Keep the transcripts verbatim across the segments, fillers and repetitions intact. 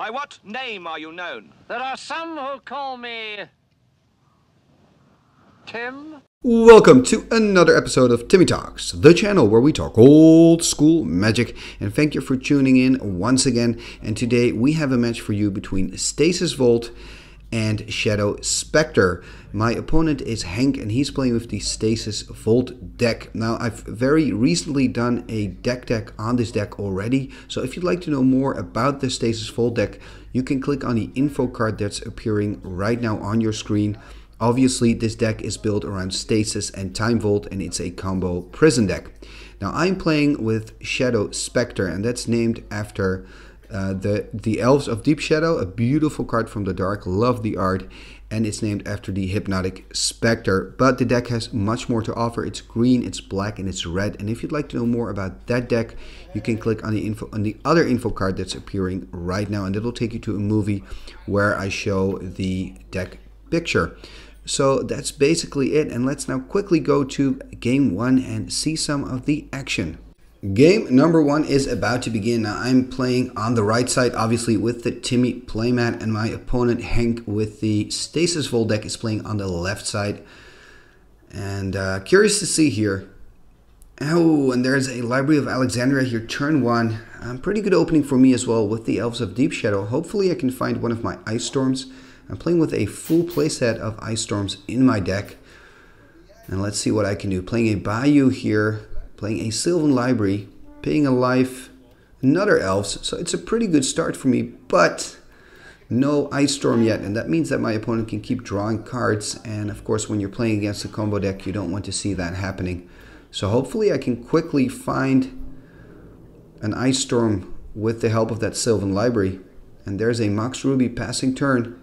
By what name are you known? There are some who call me... Tim? Welcome to another episode of Timmy Talks, the channel where we talk old school magic, and thank you for tuning in once again. And today we have a match for you between Stasis Vault and Shadow Specter. My opponent is Henk and he's playing with the Stasis Vault deck. Now I've very recently done a deck deck on this deck already, so if you'd like to know more about the Stasis Vault deck, you can click on the info card that's appearing right now on your screen. Obviously this deck is built around Stasis and Time Vault and it's a combo prison deck. Now I'm playing with Shadow Specter and that's named after Uh, the, the Elves of Deep Shadow, a beautiful card from the Dark, love the art, and it's named after the Hypnotic Specter. But the deck has much more to offer. It's green, it's black, and it's red. And if you'd like to know more about that deck, you can click on the info on the other info card that's appearing right now, and it'll take you to a movie where I show the deck picture. So that's basically it, and let's now quickly go to game one and see some of the action. Game number one is about to begin. Now I'm playing on the right side, obviously, with the Timmy playmat, and my opponent Henk with the Stasis Vault deck is playing on the left side. And uh, curious to see here. Oh, and there's a Library of Alexandria here, turn one. Um, pretty good opening for me as well with the Elves of Deep Shadow. Hopefully I can find one of my Ice Storms. I'm playing with a full playset of Ice Storms in my deck. And let's see what I can do. Playing a Bayou here. Playing a Sylvan Library, paying a life, another Elves, so it's a pretty good start for me, but no Ice Storm yet, and that means that my opponent can keep drawing cards, and of course when you're playing against a combo deck, you don't want to see that happening. So hopefully I can quickly find an Ice Storm with the help of that Sylvan Library, and there's a Mox Ruby passing turn.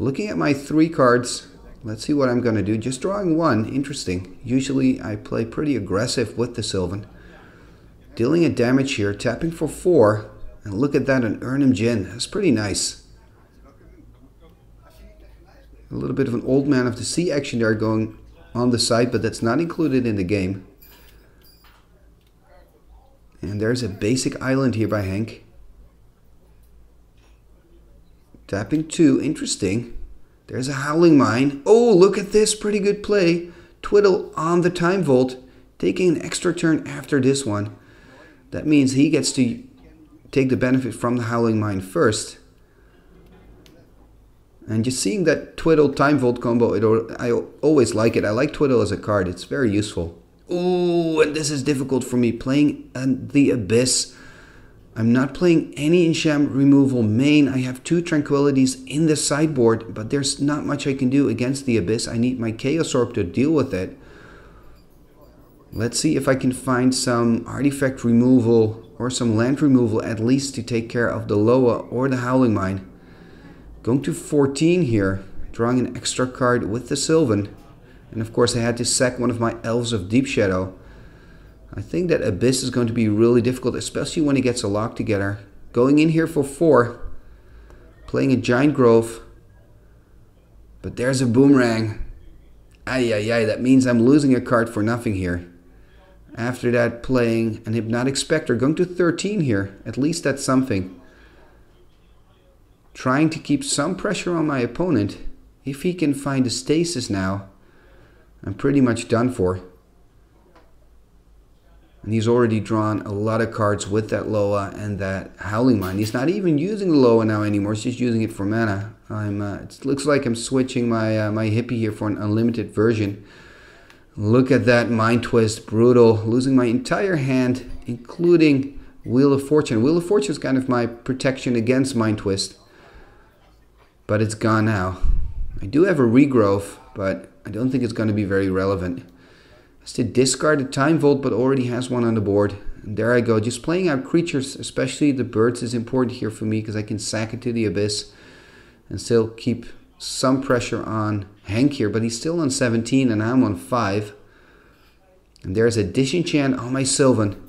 Looking at my three cards, let's see what I'm going to do. Just drawing one. Interesting. Usually I play pretty aggressive with the Sylvan. Dealing a damage here. Tapping for four. And look at that. An Erhnam Djinn. That's pretty nice. A little bit of an Old Man of the Sea action there going on the side. But that's not included in the game. And there's a basic island here by Henk. Tapping two. Interesting. There's a Howling Mine. Oh, look at this. Pretty good play. Twiddle on the Time Vault. Taking an extra turn after this one. That means he gets to take the benefit from the Howling Mine first. And just seeing that Twiddle Time Vault combo, it, I always like it. I like Twiddle as a card. It's very useful. Oh, and this is difficult for me. Playing the Abyss. I'm not playing any Enchantment Removal main. I have two Tranquilities in the sideboard, but there's not much I can do against the Abyss. I need my Chaos Orb to deal with it. Let's see if I can find some Artifact Removal or some Land Removal at least to take care of the Loa or the Howling Mine. Going to fourteen here, drawing an extra card with the Sylvan. And of course I had to sack one of my Elves of Deep Shadow. I think that Abyss is going to be really difficult, especially when he gets a lock together. Going in here for four. Playing a Giant Grove. But there's a Boomerang. Ay, ay, ay. That means I'm losing a card for nothing here. After that, playing an Hypnotic Specter. Going to thirteen here. At least that's something. Trying to keep some pressure on my opponent. If he can find a Stasis now, I'm pretty much done for. And he's already drawn a lot of cards with that Loa and that Howling Mine. He's not even using the Loa now anymore. He's just using it for mana. I'm, uh, it looks like I'm switching my, uh, my hippie here for an unlimited version. Look at that Mind Twist. Brutal. Losing my entire hand, including Wheel of Fortune. Wheel of Fortune is kind of my protection against Mind Twist. But it's gone now. I do have a regrowth, but I don't think it's going to be very relevant. Has to discard a Time Vault, but already has one on the board. And there I go. Just playing out creatures, especially the birds, is important here for me because I can sack it to the Abyss and still keep some pressure on Henk here. But he's still on seventeen and I'm on five. And there's a Disenchant on my Sylvan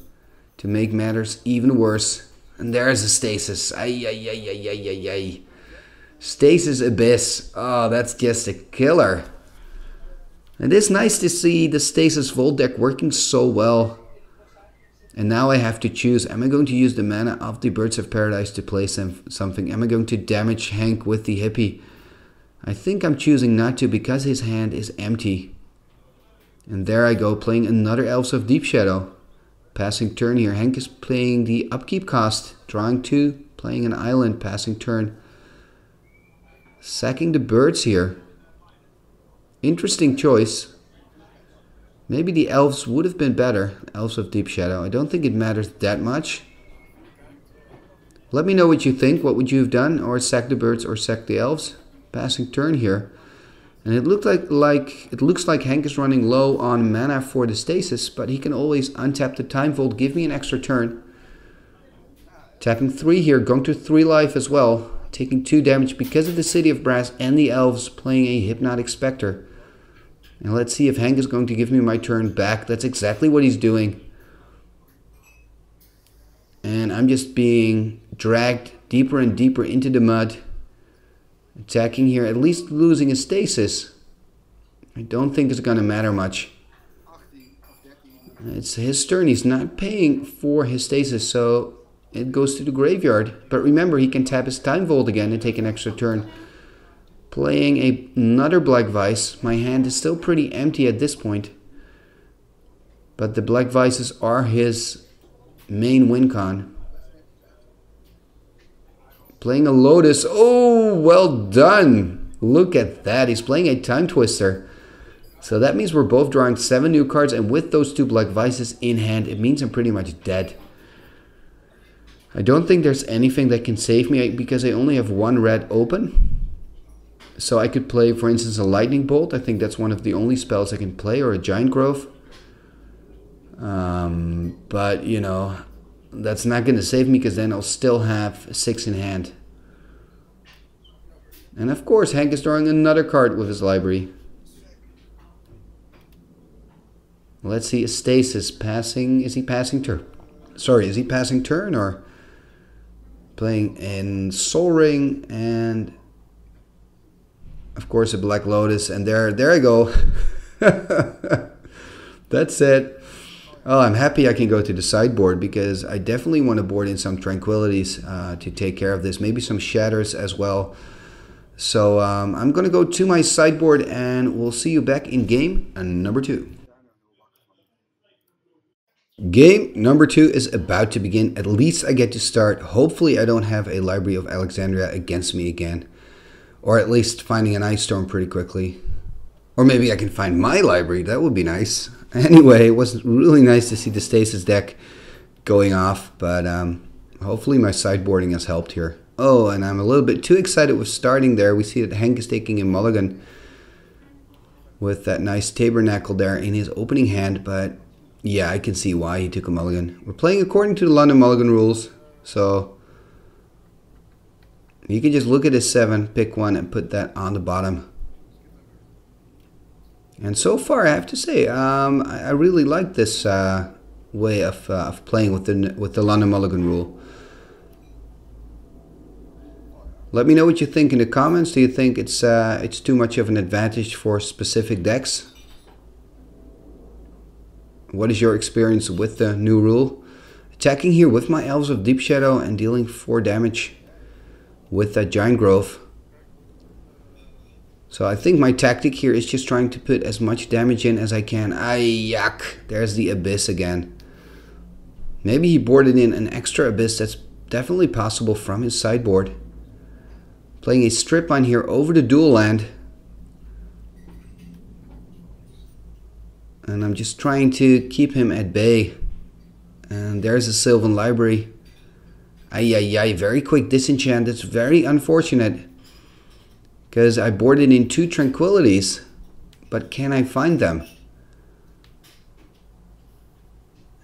to make matters even worse. And there's a Stasis. Ay, ay, ay, ay, ay, ay, ay. Stasis Abyss. Oh, that's just a killer. And it's nice to see the Stasis Vault deck working so well. And now I have to choose, am I going to use the mana of the Birds of Paradise to play some, something? Am I going to damage Henk with the hippie? I think I'm choosing not to because his hand is empty. And there I go, playing another Elves of Deep Shadow. Passing turn here. Henk is playing the upkeep cost. Drawing two, playing an island, passing turn. Sacking the birds here. Interesting choice. Maybe the elves would have been better. Elves of Deep Shadow. I don't think it matters that much. Let me know what you think. What would you have done? Or sack the birds or sack the elves. Passing turn here. And it looked like, like it looks like Henk is running low on mana for the stasis, but he can always untap the Time Vault, give me an extra turn. Tapping three here, going to three life as well, taking two damage because of the City of Brass and the elves, playing a Hypnotic Specter. And let's see if Henk is going to give me my turn back. That's exactly what he's doing. And I'm just being dragged deeper and deeper into the mud. Attacking here, at least losing a stasis. I don't think it's going to matter much. It's his turn. He's not paying for his stasis, so it goes to the graveyard. But remember, he can tap his Time Vault again and take an extra turn. Playing a, another Black Vise. My hand is still pretty empty at this point. But the Black Vises are his main win con. Playing a Lotus. Oh, well done. Look at that. He's playing a Timetwister. So that means we're both drawing seven new cards. And with those two Black Vices in hand, it means I'm pretty much dead. I don't think there's anything that can save me because I only have one red open. So I could play, for instance, a Lightning Bolt. I think that's one of the only spells I can play. Or a Giant Grove. Um, but, you know... That's not going to save me because then I'll still have six in hand. And of course, Henk is drawing another card with his library. Let's see, a stasis passing. Is he passing turn? Sorry, is he passing turn or playing in Sol Ring and of course a Black Lotus? And there, there I go. That's it. Oh, I'm happy I can go to the sideboard because I definitely want to board in some Tranquilities uh, to take care of this. Maybe some Shatters as well. So um, I'm going to go to my sideboard and we'll see you back in game number two. Game number two is about to begin. At least I get to start. Hopefully I don't have a Library of Alexandria against me again. Or at least finding an Ice Storm pretty quickly. Or maybe I can find my library. That would be nice. Anyway, it was really nice to see the Stasis deck going off, but um, hopefully my sideboarding has helped here. Oh, and I'm a little bit too excited with starting there. We see that Henk is taking a mulligan with that nice tabernacle there in his opening hand, but yeah, I can see why he took a mulligan. We're playing according to the London Mulligan rules, so you can just look at his seven, pick one, and put that on the bottom. And so far, I have to say, um, I, I really like this uh, way of, uh, of playing with the, with the London Mulligan rule. Let me know what you think in the comments. Do you think it's, uh, it's too much of an advantage for specific decks? What is your experience with the new rule? Attacking here with my Elves of Deep Shadow and dealing four damage with that Giant Grove. So I think my tactic here is just trying to put as much damage in as I can. Ay, yuck. There's the Abyss again. Maybe he boarded in an extra Abyss. That's definitely possible from his sideboard. Playing a strip line here over the dual land. And I'm just trying to keep him at bay. And there's a Sylvan Library. Ay, ay, ay. Very quick disenchant. That's very unfortunate. Because I boarded in two Tranquilities, but can I find them?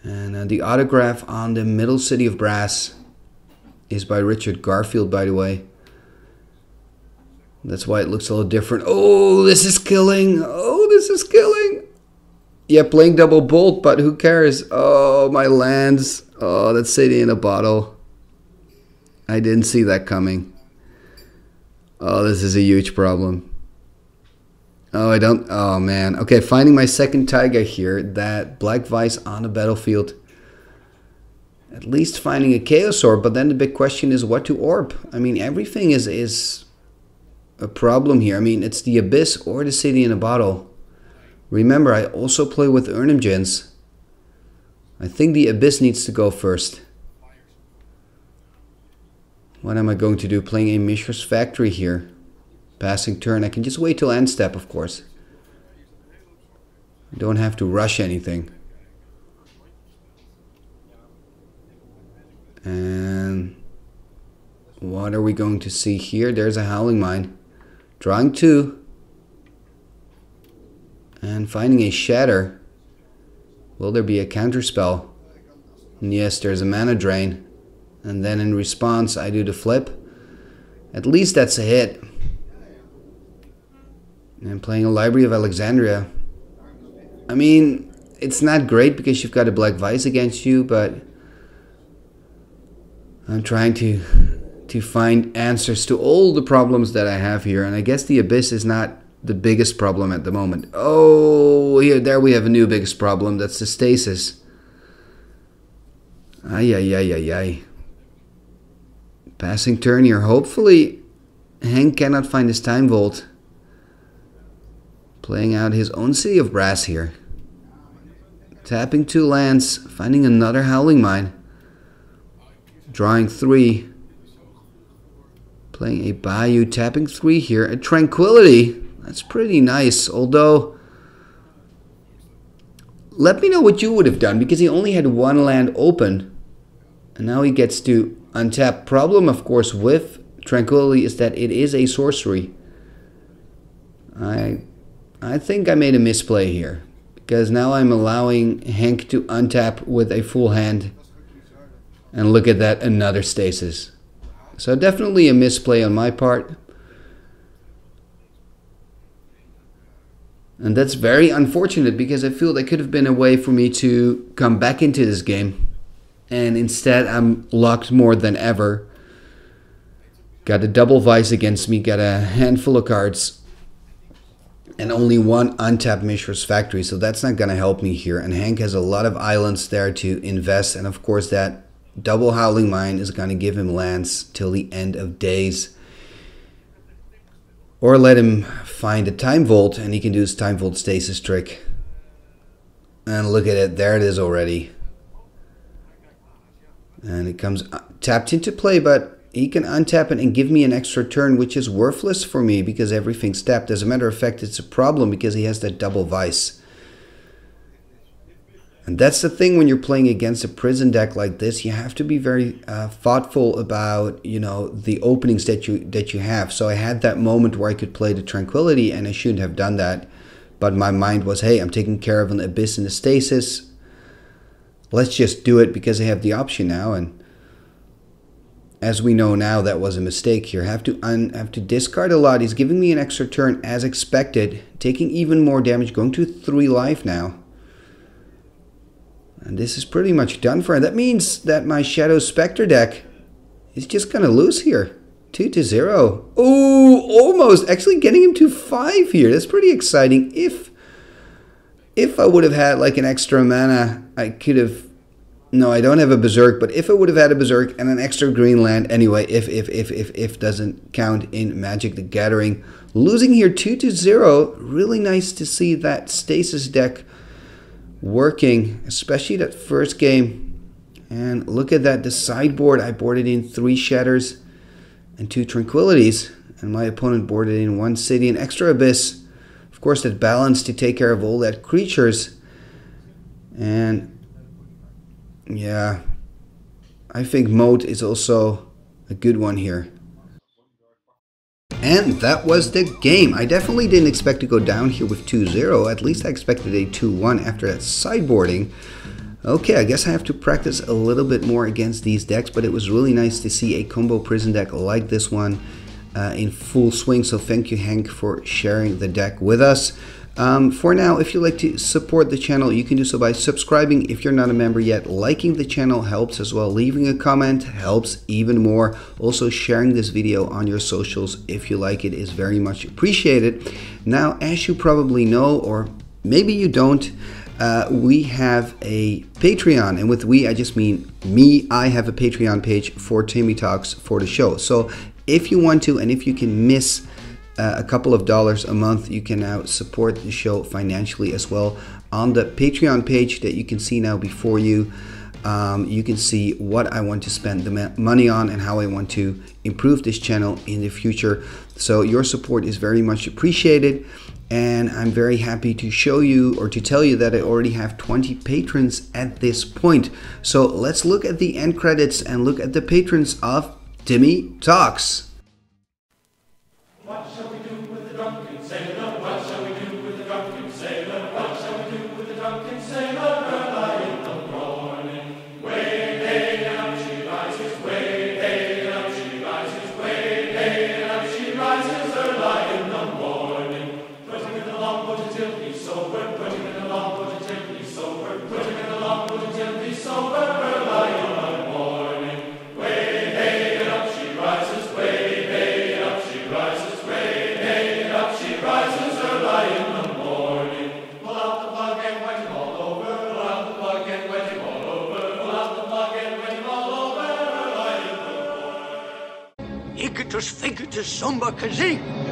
And uh, the autograph on the middle City of Brass is by Richard Garfield, by the way. That's why it looks a little different. Oh, this is killing. Oh, this is killing. Yeah, playing double bolt, but who cares? Oh, my lands. Oh, that's City in a Bottle. I didn't see that coming. Oh, this is a huge problem. Oh, I don't... Oh, man. Okay, finding my second Taiga here. That Black Vise on the battlefield. at least finding a Chaos Orb, but then the big question is what to orb. I mean, everything is is a problem here. I mean, it's the Abyss or the City in a Bottle. Remember, I also play with Erhnam Djinns. I think the Abyss needs to go first. What am I going to do? Playing a Mishra's Factory here. Passing turn. I can just wait till end step, of course. I don't have to rush anything. And what are we going to see here? There's a Howling Mine. Drawing two. And finding a Shatter. Will there be a counterspell? And yes, there's a mana drain. And then in response, I do the flip. At least that's a hit. And I'm playing a Library of Alexandria. I mean, it's not great because you've got a Black Vise against you, but I'm trying to to find answers to all the problems that I have here, and I guess the Abyss is not the biggest problem at the moment. Oh, here, there we have a new biggest problem. That's the Stasis. Ay, ay, ay, ay, ay. Passing turn here. Hopefully, Henk cannot find his Time Vault. Playing out his own City of Brass here. Tapping two lands, finding another Howling Mine. Drawing three. Playing a Bayou, tapping three here. A Tranquility. That's pretty nice. Although, let me know what you would have done, because he only had one land open. And now he gets to untap. Problem, of course, with Tranquility is that it is a sorcery. I, I think I made a misplay here, because now I'm allowing Henk to untap with a full hand. And look at that, another Stasis. So definitely a misplay on my part. And that's very unfortunate, because I feel there could have been a way for me to come back into this game. And instead I'm locked more than ever. Got a double Vice against me, got a handful of cards. And only one untapped Mishra's Factory, so that's not going to help me here. And Henk has a lot of islands there to invest, and of course that double Howling Mine is going to give him lands till the end of days. Or let him find a Time Vault and he can do his Time Vault Stasis trick. And look at it, there it is already. And it comes tapped into play, but he can untap it and give me an extra turn, which is worthless for me because everything's tapped. As a matter of fact, it's a problem because he has that double Vice. And that's the thing when you're playing against a prison deck like this, you have to be very uh, thoughtful about, you know, the openings that you that you have. So I had that moment where I could play the Tranquility and I shouldn't have done that. But my mind was, hey, I'm taking care of an Abyss and a Stasis. Let's just do it because I have the option now. And as we know now, that was a mistake here. I have to, un have to discard a lot. He's giving me an extra turn as expected, taking even more damage, going to three life now. And this is pretty much done for him. That means that my Shadow Specter deck is just going to lose here. two to zero. Oh, almost. Actually getting him to five here. That's pretty exciting. If if I would have had like an extra mana, I could have... No, I don't have a Berserk, but if I would have had a Berserk and an extra green land, anyway, if, if, if, if, if doesn't count in Magic the Gathering. Losing here two to zero. Really nice to see that Stasis deck working, especially that first game. And look at that, the sideboard, I boarded in three Shatters and two Tranquilities, and my opponent boarded in one City and extra Abyss. Of course, that balance to take care of all that creatures. And yeah, I think Moat is also a good one here. And that was the game. I definitely didn't expect to go down here with two zero. At least I expected a two one after that sideboarding. Okay, I guess I have to practice a little bit more against these decks, but it was really nice to see a combo prison deck like this one uh, in full swing. So thank you, Henk, for sharing the deck with us. Um, for now, if you'd like to support the channel, you can do so by subscribing if you're not a member yet. Liking the channel helps as well. Leaving a comment helps even more. Also, sharing this video on your socials if you like it is very much appreciated. Now, as you probably know, or maybe you don't, uh, we have a Patreon, and with we, I just mean me. I have a Patreon page for Timmy Talks for the show. So if you want to, and if you can miss uh, a couple of dollars a month, you can now support the show financially as well. On the Patreon page that you can see now before you, um, you can see what I want to spend the money on and how I want to improve this channel in the future. So your support is very much appreciated, and I'm very happy to show you or to tell you that I already have twenty patrons at this point. So let's look at the end credits and look at the patrons of Timmy Talks. Think it is Samba Kazi.